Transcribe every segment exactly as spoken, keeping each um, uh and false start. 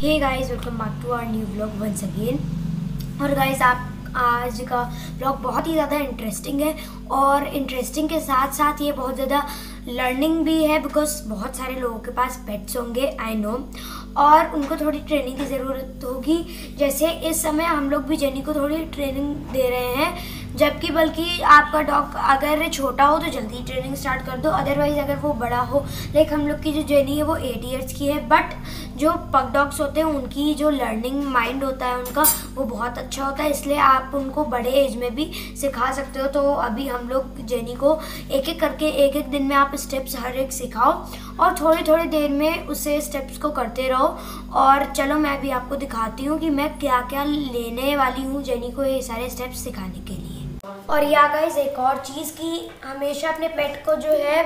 Hey guys, welcome back to our new blog once again. और guys, आप आज का ब्लॉग बहुत ही ज़्यादा इंटरेस्टिंग है और इंटरेस्टिंग के साथ साथ ये बहुत ज़्यादा लर्निंग भी है, बिकॉज बहुत सारे लोगों के पास पेट्स होंगे, आई नो, और उनको थोड़ी ट्रेनिंग की ज़रूरत होगी। जैसे इस समय हम लोग भी जेनी को थोड़ी ट्रेनिंग दे रहे हैं, जबकि बल्कि आपका डॉग अगर छोटा हो तो जल्दी ट्रेनिंग स्टार्ट कर दो, अदरवाइज़ अगर वो बड़ा हो, लाइक हम लोग की जो जेनी है वो एट ईयर्स की है, बट जो पग डॉग्स होते हैं उनकी जो लर्निंग माइंड होता है उनका वो बहुत अच्छा होता है, इसलिए आप उनको बड़े एज में भी सिखा सकते हो। तो अभी हम लोग जेनी को एक एक करके एक एक दिन में आप स्टेप्स हर एक सिखाओ और थोड़ी थोड़ी देर में उसे स्टेप्स को करते रहो। और चलो मैं भी आपको दिखाती हूँ कि मैं क्या क्या लेने वाली हूँ जेनी को ये सारे स्टेप्स सिखाने के लिए। और या गाइस, एक और चीज़ कि हमेशा अपने पेट को जो है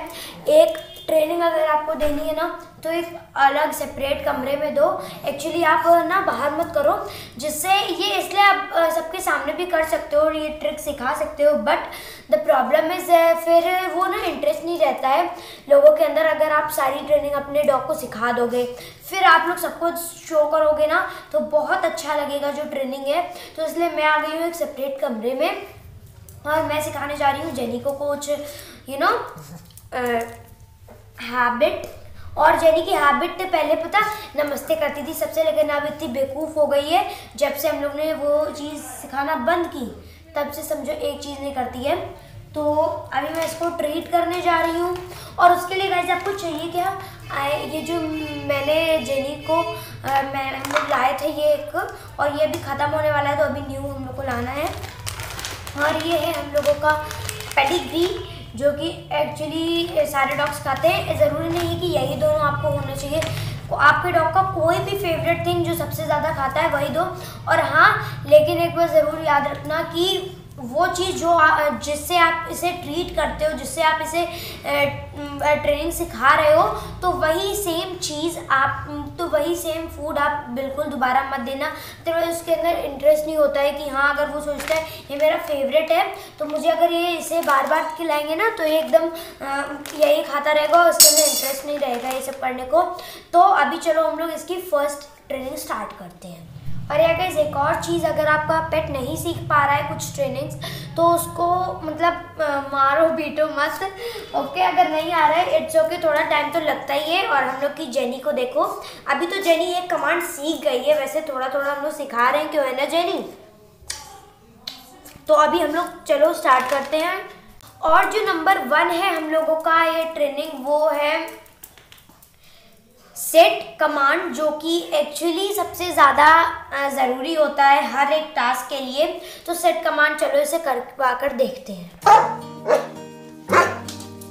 एक ट्रेनिंग अगर आपको देनी है ना तो एक अलग सेपरेट कमरे में दो। एक्चुअली आप ना बाहर मत करो, जिससे ये इसलिए आप सबके सामने भी कर सकते हो और ये ट्रिक सिखा सकते हो, बट द प्रॉब्लम इज़ फिर वो ना इंटरेस्ट नहीं रहता है लोगों के अंदर। अगर आप सारी ट्रेनिंग अपने डॉग को सिखा दोगे फिर आप लोग सबको शो करोगे ना तो बहुत अच्छा लगेगा जो ट्रेनिंग है। तो इसलिए मैं आ गई हूँ एक सेपरेट कमरे में और मैं सिखाने जा रही हूँ जेनी को कुछ यू नो हैबिट। और जेनी की हैबिट पहले पता नमस्ते करती थी सबसे, लेकिन अब इतनी बेवकूफ़ हो गई है जब से हम लोग ने वो चीज़ सिखाना बंद की, तब से समझो एक चीज़ नहीं करती है। तो अभी मैं इसको ट्रीट करने जा रही हूँ और उसके लिए गाइस आपको चाहिए क्या, आ, ये जो मैंने जेनी को आ, मैं हम लोग लाए थे ये एक, और ये भी ख़त्म होने वाला है तो अभी न्यू हम लोग को लाना है। और ये है हम लोगों का पेडिग्री, जो कि एक्चुअली सारे डॉग्स खाते हैं, ज़रूरी नहीं है कि यही दोनों आपको होना चाहिए। आपके डॉग का कोई भी फेवरेट थिंग जो सबसे ज़्यादा खाता है वही दो। और हाँ, लेकिन एक बार ज़रूर याद रखना कि वो चीज़ जो जिससे आप इसे ट्रीट करते हो, जिससे आप इसे ट्रेनिंग सिखा रहे हो, तो वही सेम चीज़ आप तो वही सेम फूड आप बिल्कुल दोबारा मत देना। तो उसके अंदर इंटरेस्ट नहीं होता है कि हाँ, अगर वो सोचता है ये मेरा फेवरेट है तो मुझे अगर ये इसे बार बार खिलाएंगे ना तो ये एकदम यही खाता रहेगा, उसके अंदर इंटरेस्ट नहीं रहेगा ये सब करने को। तो अभी चलो हम लोग इसकी फर्स्ट ट्रेनिंग स्टार्ट करते हैं। और या गाइस, एक और चीज़, अगर आपका पेट नहीं सीख पा रहा है कुछ ट्रेनिंग्स तो उसको मतलब मारो पीटो मत, ओके। अगर नहीं आ रहा है इट्स ओके, थोड़ा टाइम तो लगता ही है। और हम लोग की जेनी को देखो, अभी तो जेनी एक कमांड सीख गई है, वैसे थोड़ा थोड़ा हम लोग सिखा रहे हैं, क्यों है ना जेनी। तो अभी हम लोग चलो स्टार्ट करते हैं। और जो नंबर वन है हम लोगों का ये ट्रेनिंग वो है सेट कमांड, जो कि एक्चुअली सबसे ज़्यादा ज़रूरी होता है हर एक टास्क के लिए। तो सेट कमांड चलो इसे कर पाकर देखते हैं।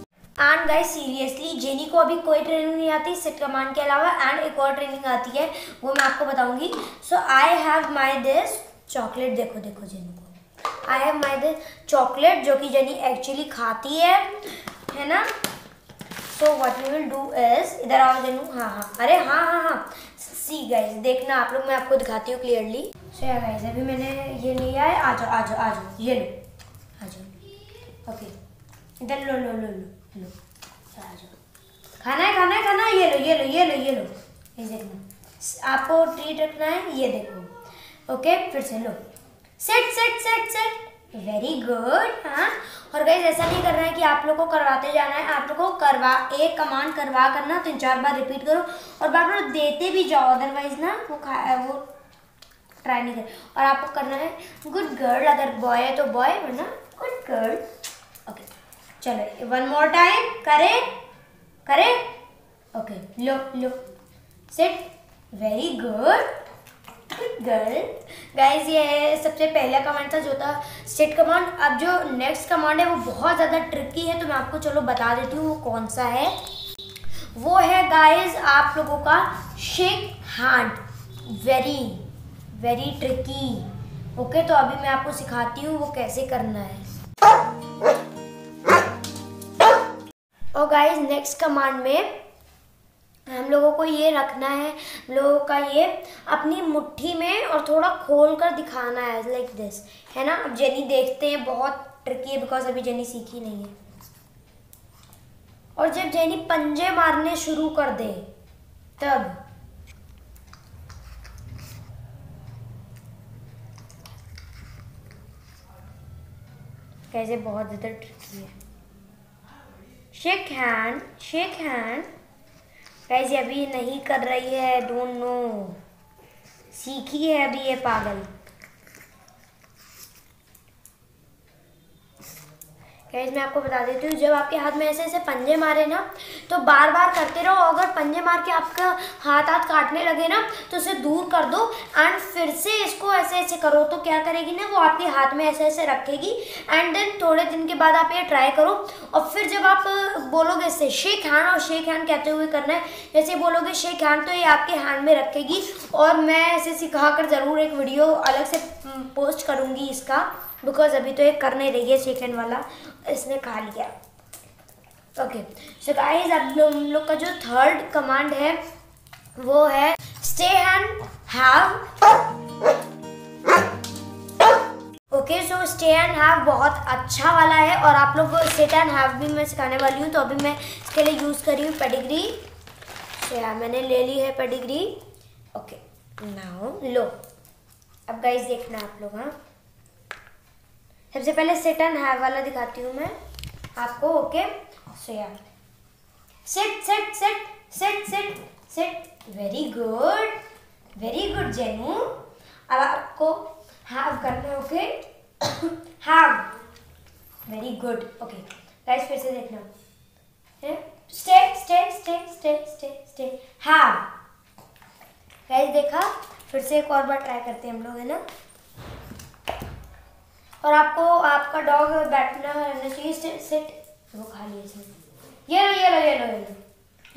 एंड गाइस, सीरियसली जेनी को अभी कोई ट्रेनिंग नहीं आती सेट कमांड के अलावा। एंड एक और ट्रेनिंग आती है वो मैं आपको बताऊंगी। So I have my this chocolate, देखो देखो जेनी को, I have my this chocolate, जो कि जेनी एक्चुअली खाती है है ना। तो what we will do is, इधर आओ जनू, हाँ हाँ अरे हाँ हाँ हाँ सी गाइस, देखना आप लोग, मैं आपको दिखाती हूँ क्लियरली। सो या गाइस, अभी मैंने ये लिया है, आ जाओ आ जाओ आ जाओ, ये लो आ जाओ, ओके इधर लो लो लो लो लो, आ जाओ, खाना है खाना है खाना है, ये लो ये लो ये लो ये लो, ये देखना आपको ट्रीट रखना है, ये देखो ओके, फिर से लो, set set set set, very good. हाँ, और गाइस ऐसा नहीं करना है कि आप लोगों को करवाते जाना है, आप लोगों को करवा एक कमांड करवा करना तीन चार बार रिपीट करो और बार बार देते भी जाओ, अदरवाइज ना वो खा वो ट्राई नहीं करे। और आपको करना है गुड गर्ल, अगर बॉय है तो बॉय, वरना गुड गर्ल, ओके। चलो वन मोर टाइम करे करे, ओके लो लो set, very good girl. Guys ये सबसे पहला कमांड था जो था सेट कमांड। अब जो नेक्स्ट कमांड है वो बहुत ज़्यादा ट्रिकी है, तो मैं आपको चलो बता देती हूँ वो कौन सा है। वो है गाइज आप लोगों का shake hand, very very tricky, okay. तो अभी मैं आपको सिखाती हूँ वो कैसे करना है। और गाइज नेक्स्ट कमांड में हम लोगों को ये रखना है, हम लोगों का ये अपनी मुट्ठी में और थोड़ा खोल कर दिखाना है, लाइक like दिस, है ना। अब जेनी देखते हैं, बहुत ट्रिकी है बिकॉज अभी जेनी सीखी नहीं है। और जब जेनी पंजे मारने शुरू कर दे तब कैसे बहुत ज़्यादा ट्रिकी है। शेक हैंड, शेक हैंड कैसे अभी नहीं कर रही है, डोंट नो, सीखी है अभी ये पागल। गाइस मैं आपको बता देती हूँ, जब आपके हाथ में ऐसे ऐसे पंजे मारे ना तो बार बार करते रहो। अगर पंजे मार के आपका हाथ हाथ काटने लगे ना तो उसे दूर कर दो एंड फिर से इसको ऐसे ऐसे करो। तो क्या करेगी ना, वो आपके हाथ में ऐसे ऐसे रखेगी एंड देन थोड़े दिन के बाद आप ये ट्राई करो। और फिर जब आप बोलोगे इससे शेक हैंड, और शेक हैंड कहते हुए करना है, जैसे बोलोगे शेक हैंड तो ये आपके हैंड में रखेगी। और मैं ऐसे सिखा कर ज़रूर एक वीडियो अलग से पोस्ट करूँगी इसका, बिकॉज अभी तो ये कर नहीं रही है शेक हैंड वाला, इसने खा लिया। ओके सो गाइस अब हम लोग का जो थर्ड कमांड है वो है stay and have. Okay so stay and have बहुत अच्छा वाला है और आप लोग को स्टे एंड हैव भी मैं सिखाने वाली हूँ। तो अभी मैं इसके लिए यूज़ कर रही हूँ पेडिग्री। तो यार मैंने ले ली है पेडिग्री। ओके नाउ लो, अब गाइस देखना आप लोग। हाँ सबसे पहले सिट एंड हैव वाला दिखाती हूँ मैं आपको। ओके सो यार sit sit sit sit sit sit, very good very good जेनू। अब आपको हैव करना है। Okay have, very good. Okay guys फिर से देखना, stay stay stay stay stay stay have. Guys देखा, फिर से एक और बार ट्राई करते हैं हम लोग, है ना। और आपको आपका डॉग बैठना रहना चाहिए। सिट, वो खा लिए इसमें। ये लो ये लो ये लो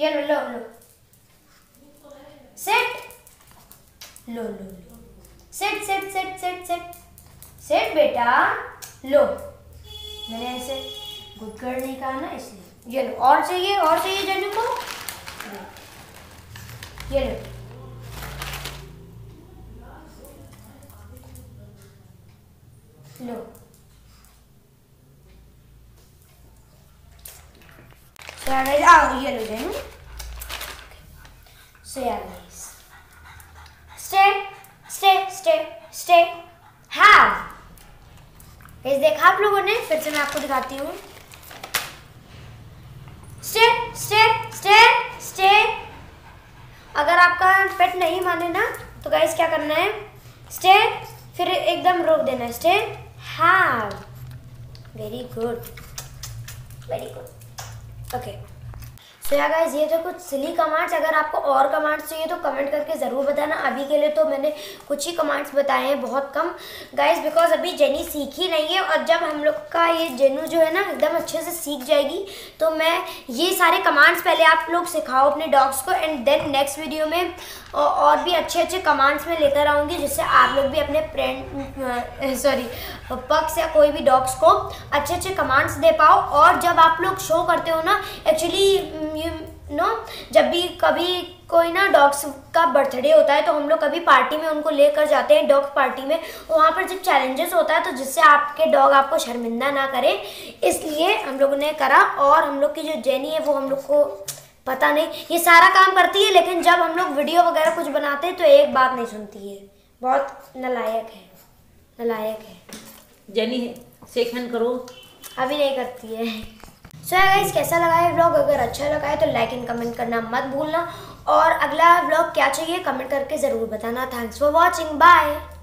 ये लो लो लो सिट लो लो लो sit sit sit sit sit sit बेटा लो। मैंने ऐसे गुड गर्ल नहीं कहा ना इसलिए। ये लो, और चाहिए और चाहिए जन्नू को। ये लो लो। सो यार गाइस आओ ये लो देन। सो यार guys stay stay stay stay have. Guys देखा आप लोगों ने, फिर से मैं आपको दिखाती हूँ। Stay stay stay stay. अगर आपका पेट नहीं माने ना तो गाइस क्या करना है, स्टे फिर एकदम रोक देना, stay have. Very good very good. Okay so यार गाइस ये तो कुछ सिली कमांड्स। अगर आपको और कमांड्स चाहिए तो कमेंट करके ज़रूर बताना। अभी के लिए तो मैंने कुछ ही कमांड्स बताए हैं, बहुत कम गाइस, बिकॉज अभी जेनी सीखी नहीं है। और जब हम लोग का ये जेनू जो है ना एकदम अच्छे से सीख जाएगी तो मैं ये सारे कमांड्स पहले आप लोग सिखाओ अपने डॉग्स को, एंड देन नेक्स्ट वीडियो में और भी अच्छे अच्छे कमांड्स में लेकर आऊँगी, जिससे आप लोग भी अपने फ्रेंड सॉरी पक्स या कोई भी डॉग्स को अच्छे अच्छे कमांड्स दे पाओ। और जब आप लोग शो करते हो ना, एक्चुअली यू नो जब भी कभी कोई ना डॉग्स का बर्थडे होता है तो हम लोग कभी पार्टी में उनको लेकर जाते हैं, डॉग पार्टी में। वहाँ पर जब चैलेंजेस होता है तो जिससे आपके डॉग आपको शर्मिंदा ना करे, इसलिए हम लोगों ने करा। और हम लोग की जो जेनी है वो हम लोग को पता नहीं ये सारा काम करती है, लेकिन जब हम लोग वीडियो वगैरह कुछ बनाते हैं तो एक बात नहीं सुनती है, बहुत नालायक है नालायक है जेनी है। शेक हैंड करो, अभी नहीं करती है। सो यार गाइस कैसा लगा है व्लॉग? अगर अच्छा लगा है तो लाइक एंड कमेंट करना मत भूलना। और अगला व्लॉग क्या चाहिए कमेंट करके ज़रूर बताना। Thanks for watching, bye.